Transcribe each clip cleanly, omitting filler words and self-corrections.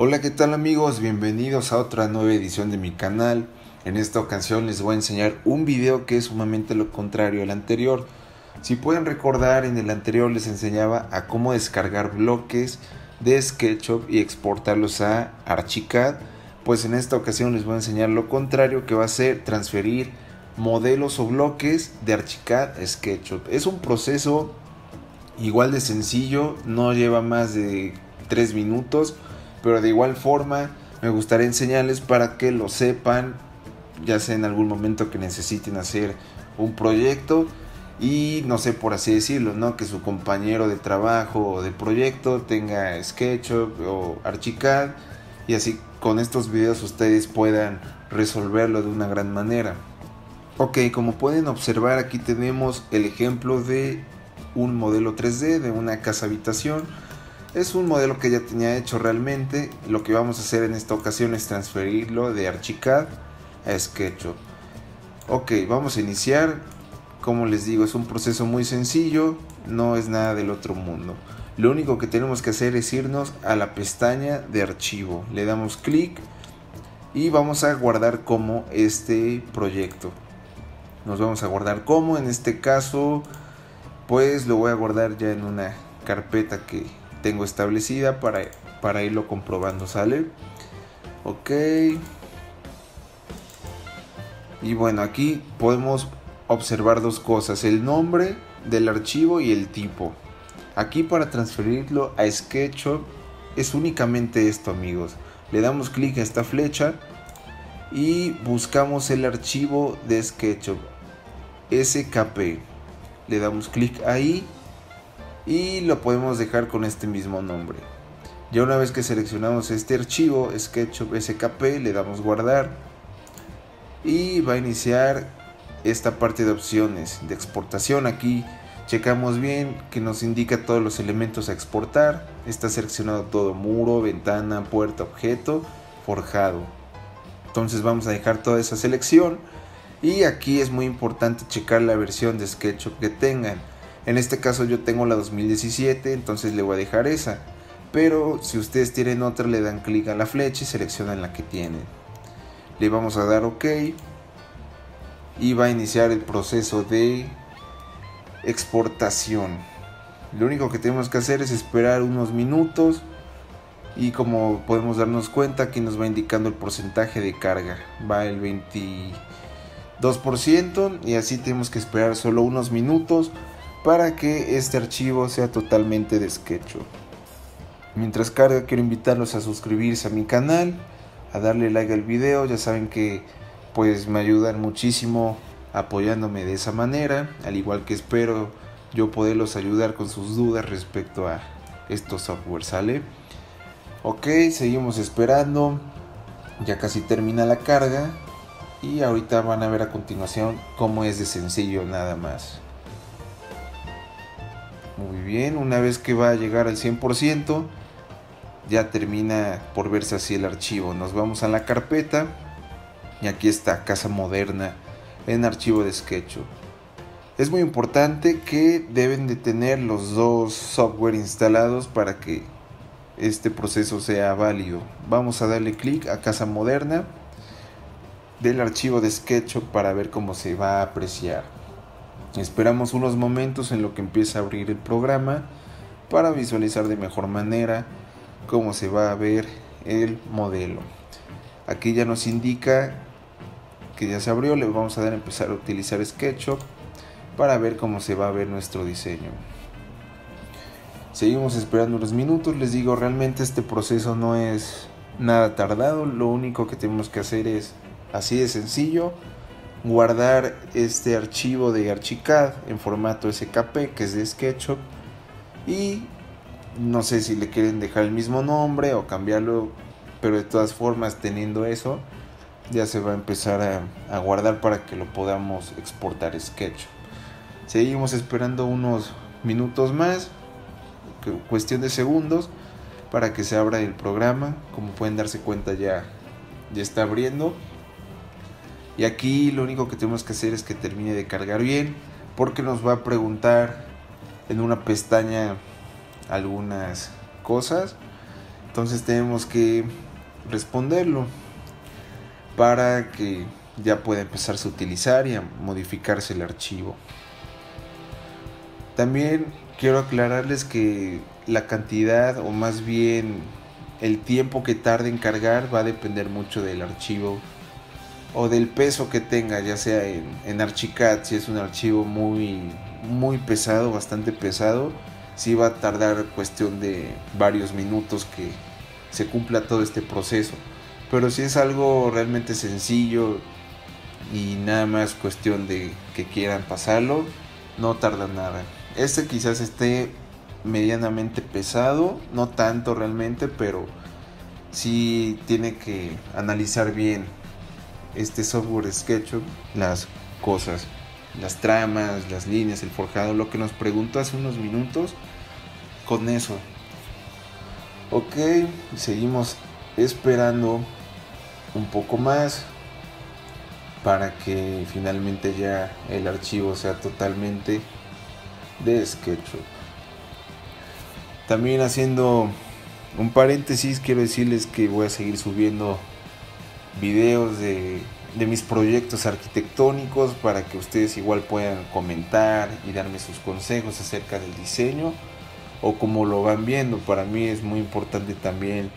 Hola, ¿qué tal amigos? Bienvenidos a otra nueva edición de mi canal. En esta ocasión les voy a enseñar un video que es sumamente lo contrario al anterior. Si pueden recordar, en el anterior les enseñaba a cómo descargar bloques de SketchUp y exportarlos a Archicad. Pues en esta ocasión les voy a enseñar lo contrario, que va a ser transferir modelos o bloques de Archicad a SketchUp. Es un proceso igual de sencillo, no lleva más de 3 minutos, pero de igual forma me gustaría enseñarles para que lo sepan, ya sea en algún momento que necesiten hacer un proyecto y no sé, por así decirlo, ¿no?, que su compañero de trabajo o de proyecto tenga SketchUp o Archicad, y así con estos videos ustedes puedan resolverlo de una gran manera. Ok, como pueden observar, aquí tenemos el ejemplo de un modelo 3D de una casa habitación. Es un modelo que ya tenía hecho realmente. Lo que vamos a hacer en esta ocasión es transferirlo de Archicad a SketchUp. Ok, vamos a iniciar. Como les digo, es un proceso muy sencillo, no es nada del otro mundo. Lo único que tenemos que hacer es irnos a la pestaña de archivo. Le damos clic y vamos a guardar como este proyecto. Nos vamos a guardar como, en este caso, pues lo voy a guardar ya en una carpeta que tengo establecida para irlo comprobando, ¿sale? Ok. Y bueno, aquí podemos observar dos cosas: el nombre del archivo y el tipo. Aquí, para transferirlo a SketchUp, es únicamente esto, amigos. Le damos clic a esta flecha y buscamos el archivo de SketchUp, SKP. Le damos clic ahí y lo podemos dejar con este mismo nombre. Ya una vez que seleccionamos este archivo, SketchUp SKP, le damos guardar y va a iniciar esta parte de opciones de exportación. Aquí checamos bien que nos indica todos los elementos a exportar. Está seleccionado todo: muro, ventana, puerta, objeto, forjado. Entonces vamos a dejar toda esa selección, y aquí es muy importante checar la versión de SketchUp que tengan. En este caso yo tengo la 2017, entonces le voy a dejar esa, pero si ustedes tienen otra, le dan clic a la flecha y seleccionan la que tienen. Le vamos a dar OK y va a iniciar el proceso de exportación. Lo único que tenemos que hacer es esperar unos minutos, y como podemos darnos cuenta, aquí nos va indicando el porcentaje de carga, va el 22%, y así tenemos que esperar solo unos minutos para que este archivo sea totalmente de SketchUp. Mientras carga, quiero invitarlos a suscribirse a mi canal, a darle like al video. Ya saben que pues me ayudan muchísimo apoyándome de esa manera, al igual que espero yo poderlos ayudar con sus dudas respecto a estos software, ¿sale? Ok, seguimos esperando. Ya casi termina la carga, y ahorita van a ver a continuación cómo es de sencillo, nada más. Muy bien, una vez que va a llegar al 100%, ya termina por verse así el archivo. Nos vamos a la carpeta, y aquí está, casa moderna, en archivo de SketchUp. Es muy importante que deben de tener los dos software instalados para que este proceso sea válido. Vamos a darle clic a casa moderna del archivo de SketchUp para ver cómo se va a apreciar. Esperamos unos momentos en lo que empieza a abrir el programa para visualizar de mejor manera cómo se va a ver el modelo. Aquí ya nos indica que ya se abrió. Le vamos a dar a empezar a utilizar SketchUp para ver cómo se va a ver nuestro diseño. Seguimos esperando unos minutos. Les digo, realmente este proceso no es nada tardado. Lo único que tenemos que hacer es, así de sencillo, guardar este archivo de Archicad en formato SKP, que es de SketchUp, y no sé si le quieren dejar el mismo nombre o cambiarlo, pero de todas formas, teniendo eso, ya se va a empezar a guardar para que lo podamos exportar a SketchUp. Seguimos esperando unos minutos más, cuestión de segundos, para que se abra el programa. Como pueden darse cuenta, ya está abriendo, y aquí lo único que tenemos que hacer es que termine de cargar bien, porque nos va a preguntar en una pestaña algunas cosas. Entonces tenemos que responderlo para que ya pueda empezarse a utilizar y a modificarse el archivo. También quiero aclararles que la cantidad, o más bien el tiempo que tarde en cargar, va a depender mucho del archivo o del peso que tenga, ya sea en Archicad. Si es un archivo muy pesado, bastante pesado, sí va a tardar cuestión de varios minutos que se cumpla todo este proceso. Pero si es algo realmente sencillo y nada más cuestión de que quieran pasarlo, no tarda nada. Este quizás esté medianamente pesado, no tanto realmente, pero sí tiene que analizar bien este software SketchUp, las cosas, las tramas, las líneas, el forjado, lo que nos preguntó hace unos minutos, con eso. Ok, seguimos esperando un poco más para que finalmente ya el archivo sea totalmente de SketchUp. También, haciendo un paréntesis, quiero decirles que voy a seguir subiendo videos de mis proyectos arquitectónicos para que ustedes igual puedan comentar y darme sus consejos acerca del diseño o cómo lo van viendo. Para mí es muy importante también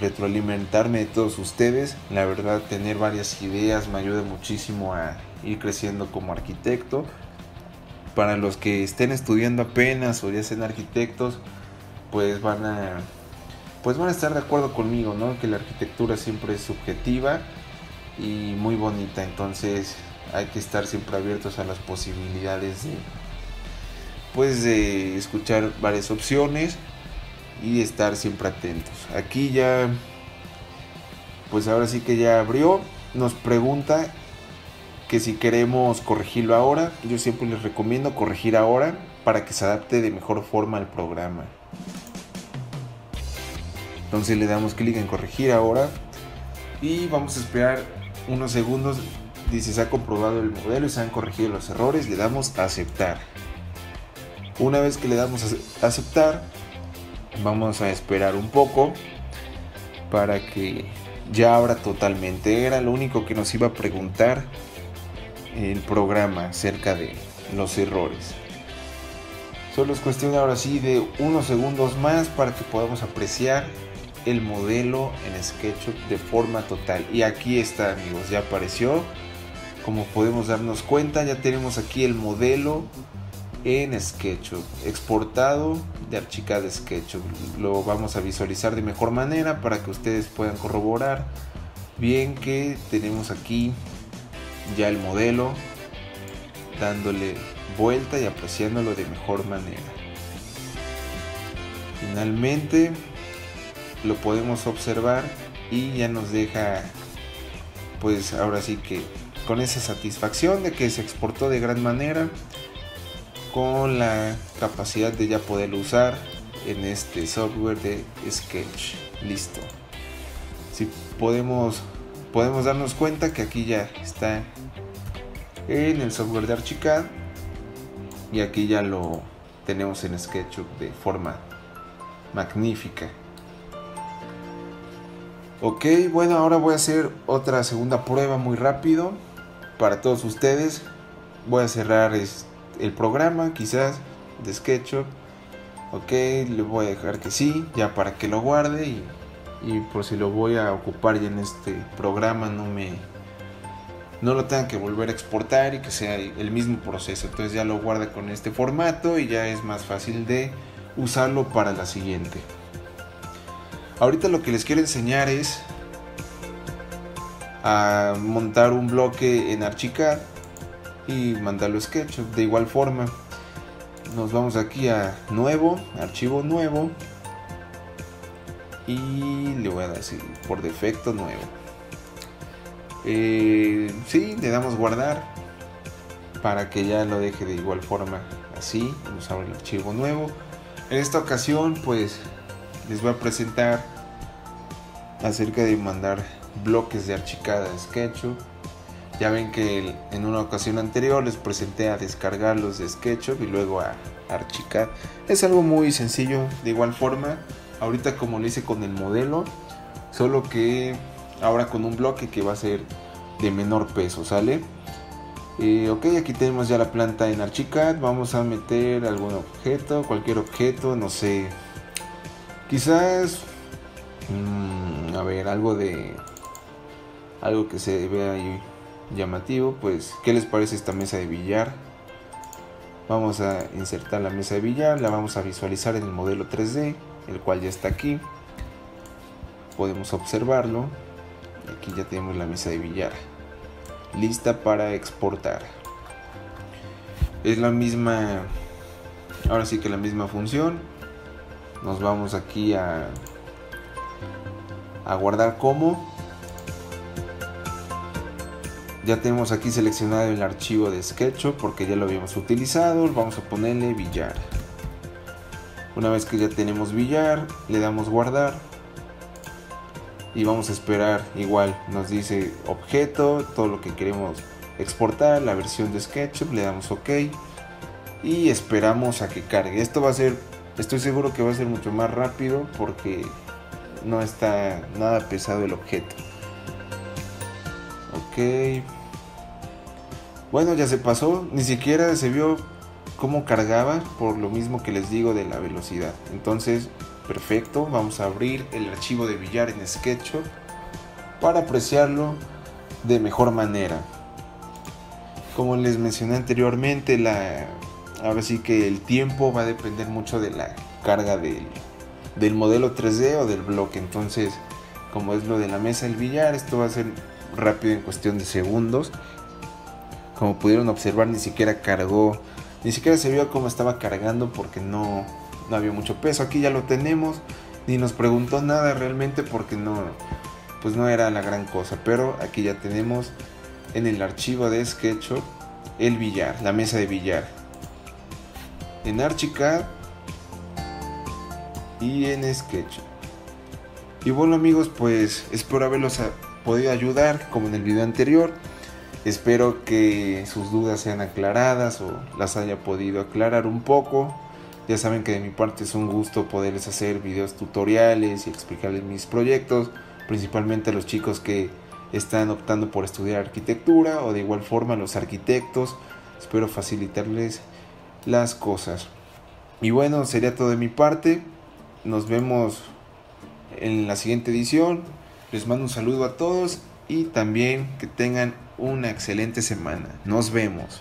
retroalimentarme de todos ustedes. La verdad, tener varias ideas me ayuda muchísimo a ir creciendo como arquitecto. Para los que estén estudiando apenas o ya sean arquitectos, pues van a estar de acuerdo conmigo, ¿no? Que la arquitectura siempre es subjetiva y muy bonita. Entonces hay que estar siempre abiertos a las posibilidades de escuchar varias opciones y estar siempre atentos. Aquí ya, pues ahora sí que ya abrió, nos pregunta que si queremos corregirlo ahora. Yo siempre les recomiendo corregir ahora para que se adapte de mejor forma al programa. Entonces le damos clic en corregir ahora y vamos a esperar unos segundos. Dice: se ha comprobado el modelo y se han corregido los errores. Le damos a aceptar. Una vez que le damos a aceptar, vamos a esperar un poco para que ya abra totalmente. Era lo único que nos iba a preguntar el programa acerca de los errores. Solo es cuestión ahora sí de unos segundos más para que podamos apreciar el modelo en SketchUp de forma total. Y aquí está, amigos, ya apareció. Como podemos darnos cuenta, ya tenemos aquí el modelo en SketchUp, exportado de Archicad SketchUp. Lo vamos a visualizar de mejor manera para que ustedes puedan corroborar bien que tenemos aquí ya el modelo, dándole vuelta y apreciándolo de mejor manera. Finalmente lo podemos observar y ya nos deja, pues ahora sí que con esa satisfacción de que se exportó de gran manera, con la capacidad de ya poderlo usar en este software de Sketch. Listo. Si podemos darnos cuenta que aquí ya está en el software de Archicad y aquí ya lo tenemos en SketchUp de forma magnífica. Ok, bueno, ahora voy a hacer otra segunda prueba muy rápido para todos ustedes. Voy a cerrar el programa quizás de SketchUp. Ok, le voy a dejar que sí, ya para que lo guarde y por si lo voy a ocupar ya en este programa no lo tenga que volver a exportar y que sea el mismo proceso. Entonces ya lo guarda con este formato y ya es más fácil de usarlo para la siguiente. Ahorita lo que les quiero enseñar es a montar un bloque en Archicad y mandarlo a SketchUp. De igual forma, nos vamos aquí a nuevo, archivo nuevo, y le voy a decir por defecto nuevo. Sí, le damos guardar para que ya lo deje de igual forma así. Nos abre el archivo nuevo. En esta ocasión, pues les voy a presentar acerca de mandar bloques de Archicad a SketchUp. Ya ven que en una ocasión anterior les presenté a descargarlos de SketchUp y luego a Archicad. Es algo muy sencillo. De igual forma, ahorita como lo hice con el modelo, solo que ahora con un bloque que va a ser de menor peso, ¿sale? Ok, aquí tenemos ya la planta en Archicad. Vamos a meter algún objeto, cualquier objeto, no sé, quizás a ver, algo que se vea ahí llamativo. Pues, ¿qué les parece esta mesa de billar? Vamos a insertar la mesa de billar, la vamos a visualizar en el modelo 3D, el cual ya está aquí, podemos observarlo. Aquí ya tenemos la mesa de billar lista para exportar. Es la misma, ahora sí que la misma función. Nos vamos aquí a guardar como. Ya tenemos aquí seleccionado el archivo de SketchUp porque ya lo habíamos utilizado. Vamos a ponerle billar. Una vez que ya tenemos billar, le damos guardar. Y vamos a esperar, igual nos dice objeto, todo lo que queremos exportar, la versión de SketchUp, le damos OK. Y esperamos a que cargue. Esto va a ser, estoy seguro que va a ser mucho más rápido porque no está nada pesado el objeto. Ok, bueno, ya se pasó, ni siquiera se vio cómo cargaba por lo mismo que les digo de la velocidad. Entonces, perfecto, vamos a abrir el archivo de billar en SketchUp para apreciarlo de mejor manera. Como les mencioné anteriormente, ahora sí que el tiempo va a depender mucho de la carga del modelo 3D o del bloque. Entonces, como es lo de la mesa del billar, esto va a ser rápido en cuestión de segundos. Como pudieron observar, ni siquiera cargó, ni siquiera se vio cómo estaba cargando porque no había mucho peso. Aquí ya lo tenemos, ni nos preguntó nada realmente porque no era la gran cosa. Pero aquí ya tenemos en el archivo de SketchUp el billar, la mesa de billar en Archicad y en SketchUp. Y bueno amigos, pues espero haberlos podido ayudar como en el video anterior. Espero que sus dudas sean aclaradas o las haya podido aclarar un poco. Ya saben que de mi parte es un gusto poderles hacer videos tutoriales y explicarles mis proyectos, principalmente a los chicos que están optando por estudiar arquitectura o de igual forma a los arquitectos. Espero facilitarles las cosas. Y bueno, sería todo de mi parte. Nos vemos en la siguiente edición. Les mando un saludo a todos y también que tengan una excelente semana. Nos vemos.